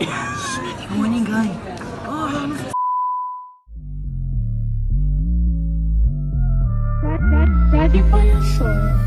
O Maringá. Deve conhecer.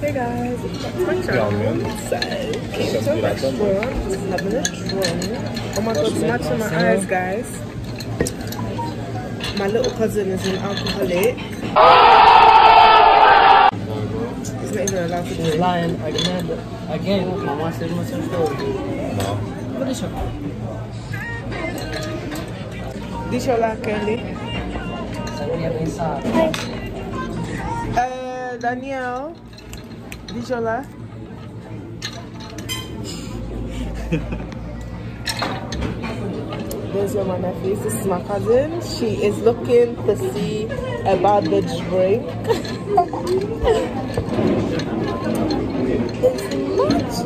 Hey guys, it's my turn. Came to a restaurant, just loving the drone. Oh my god, so much in my eyes, guys. My little cousin is an alcoholic. He's not even allowed to do it. Lying again. Again, my mom said myself story. No. What is your name? This your life, Kelly? Danielle. Deixa eu lá. There's my mother face. This is my cousin. She is looking to see about the drink. It's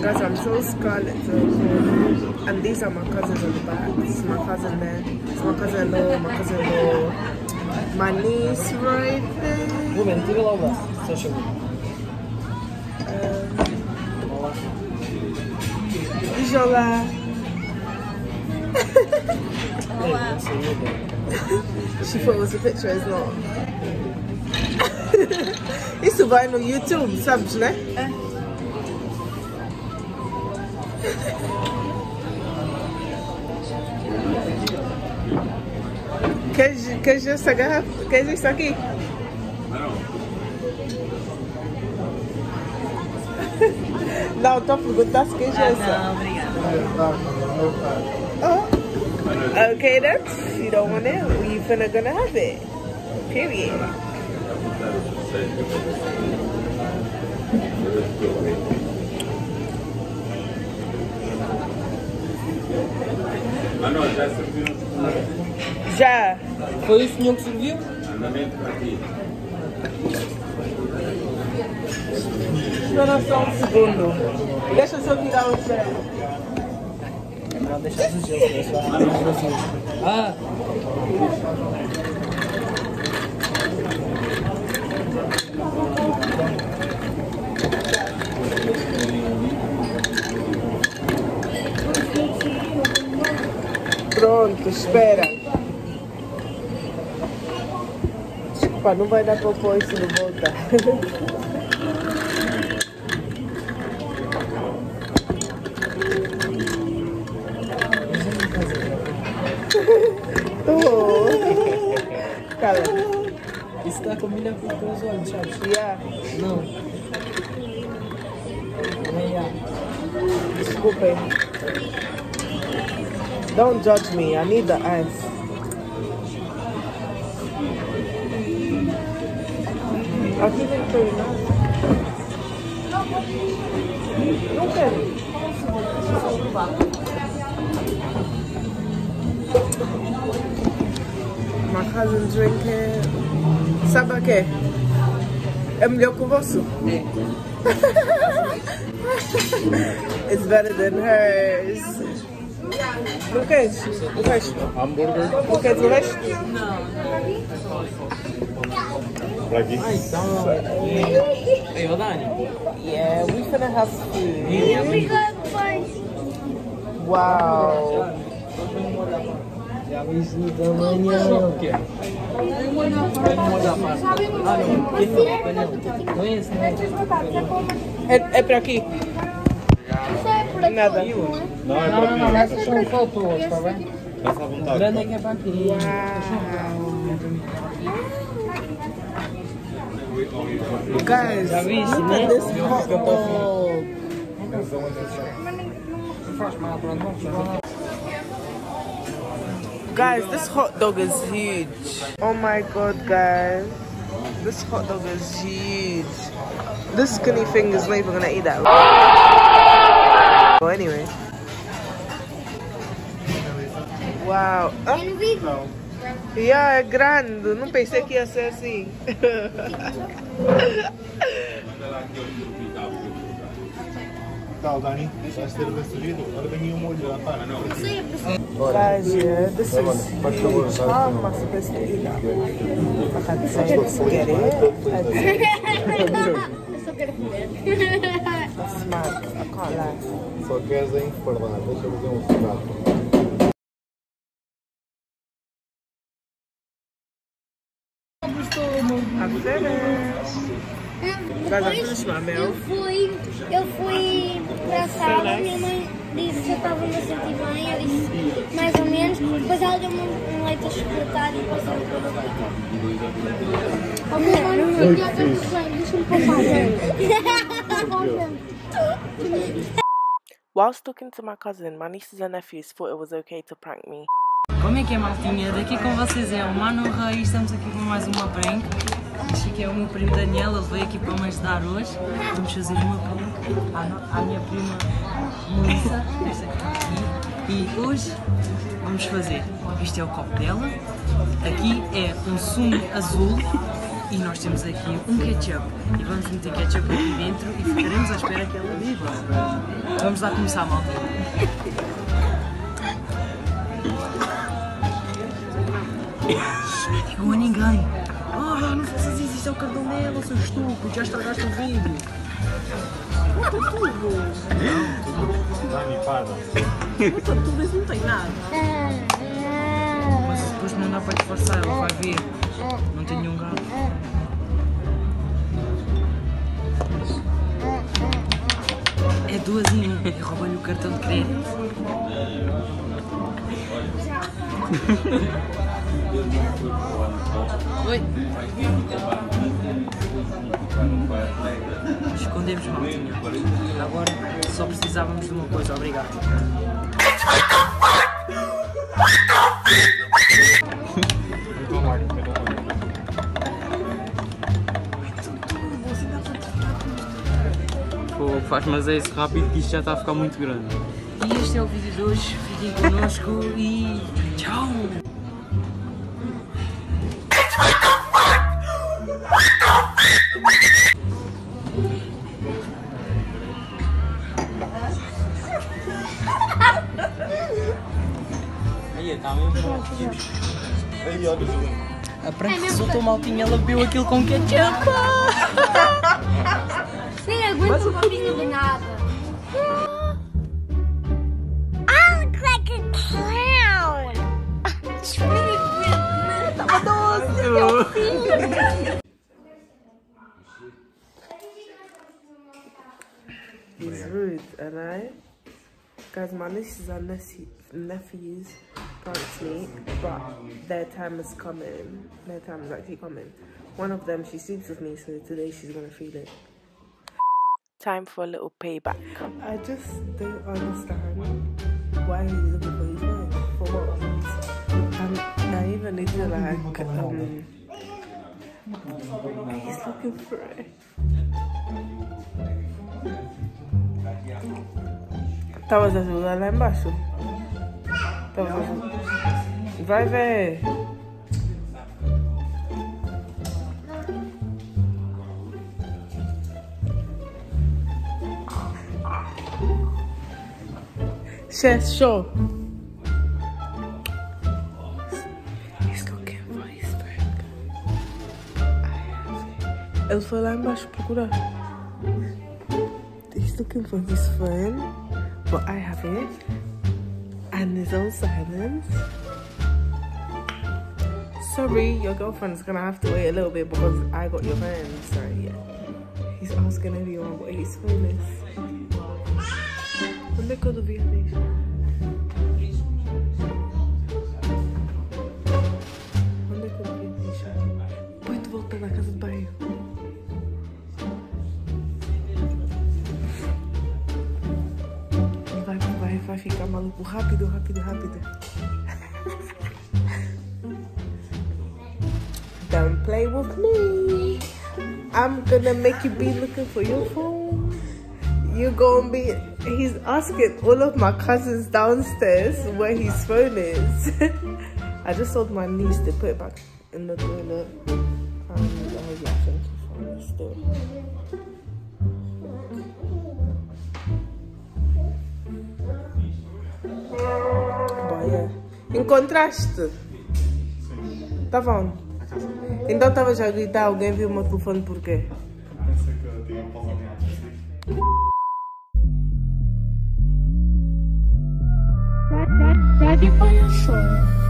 guys, I'm so scarlet. And these are my cousins on the back. This is my cousin there. It's my cousin-in-law, my cousin-in-law. My niece right there. Women, give it all that. Social media. Isola. She thought it was a picture, it's not. It's a vine on YouTube, sabes, né? Quer ver essa garrafa? Quer ver isso aqui? Não. Não, estou a perguntar se quer ver essa. Não, obrigada. Oh. Okay, then. If you don't want it, we're finna gonna have it. Period. Ah, não, já serviu. Já. Foi o senhor que serviu? Andamento aqui. Espera só um segundo. Deixa eu só virar o gel. Não, deixa eu só virar o gel. Ah! Pronto, espera. Não vai dar pra pôr isso no voltar. Cala. Isso tá combinando com os teus olhos, sabe? Yeah. Não. Desculpem. Don't judge me, I need the eyes. Aqui tem que terminar. Não quero. My cousin drinking. Sabe o que? É melhor que o vosso? É. It's better than hers. Não queres? O resto? Hambúrguer? Não queres o resto? Não. Like this. Yeah, we're gonna have food. Yeah, we got lunch. Wow. É pra aqui? Nada. Não, essa só faltou, tá vendo? Essa vontade. Grande é que é pra aqui. Guys, look at this hot dog. Guys, this hot dog is huge. Oh my god, guys. This hot dog is huge. This skinny thing is not even gonna eat that. But anyway. Wow. Oh. Yeah, é grande, não pensei que ia ser assim. Tá, Dani, vai ter o vestido? Agora tem um molho lá, para não. But this is almost supposed to eat. It's smart. I can't lie. Só queres a informar. Deixa eu fazer um retrato. Eu fui para a sala, minha mãe disse que eu estava me sentindo bem, eu disse mais ou menos, depois ela deu-me um leite a chocolatar e depois eu vou para minha mãe não me deixa-me passar. Whilst talking to my cousin, my nieces and nephews thought it was okay to prank me. Como é que é, maltinha? Daqui com vocês é o Mano Rei, estamos aqui com mais uma prank. Este aqui é o meu primo Daniel, ele veio aqui para me ajudar hoje. Vamos fazer uma prank à minha prima Melissa, esta aqui. E hoje vamos fazer, isto é o copo dela, aqui é um sumo azul e nós temos aqui um ketchup. E vamos meter ketchup aqui dentro e ficaremos à espera que ela viva. Vamos lá começar, maltinha. Não digo a ninguém. Oh, não faças isso, isso é o cartão dela, seu estúpido, já estragaste o vídeo. Puta tudo. Dá-me para. Puta tudo, isso não tem nada. Mas depois não dá para disfarçar, ela vai ver. Não tem nenhum gato. É duas em um. Eu roubei-lhe o cartão de crédito. Oi! Escondemos maltinha. Agora só precisávamos de uma coisa, obrigado. Pô, faz mas é isso rápido que isto já está a ficar muito grande. E este é o vídeo de hoje, fiquem connosco e tchau! A prank resultou, maltinha, ela bebeu aquilo com ketchup. Nem aguento um copinho de nada. I look like a clown. Tá doce, meu filho. It's rude, and I? Guys, my nieces and nephews pranked me, but their time is coming. Their time is actually coming. One of them, she sleeps with me, so today she's gonna feel it. Time for a little payback. I just don't understand why he's looking for his wife. For what? And I even need to like, he's looking for it. Estavas a ajudar lá embaixo? Estavas a ajudar. Vai ver! Chef show! He's looking for his friend. Ele foi lá embaixo procurar. He's looking for his friend. But I have it, and there's all silence. Sorry, your girlfriend's gonna have to wait a little bit because I got your phone. So yeah, he's asking everyone what his phone is. Look at the view. Vai ficar maluco rápido, rápido, rápido. Don't play with me. I'm gonna make you be looking for your phone. You're gonna be. He's asking all of my cousins downstairs where his phone is. I just told my niece to put it back in the toilet. And I was like, thank you for this story. But yeah, Encontraste? Sim. Estava onde? Na casa. Então estavas a gritar, alguém viu o meu telefone porquê? Pensei que eu tinha palavreado. Já depois eu sou.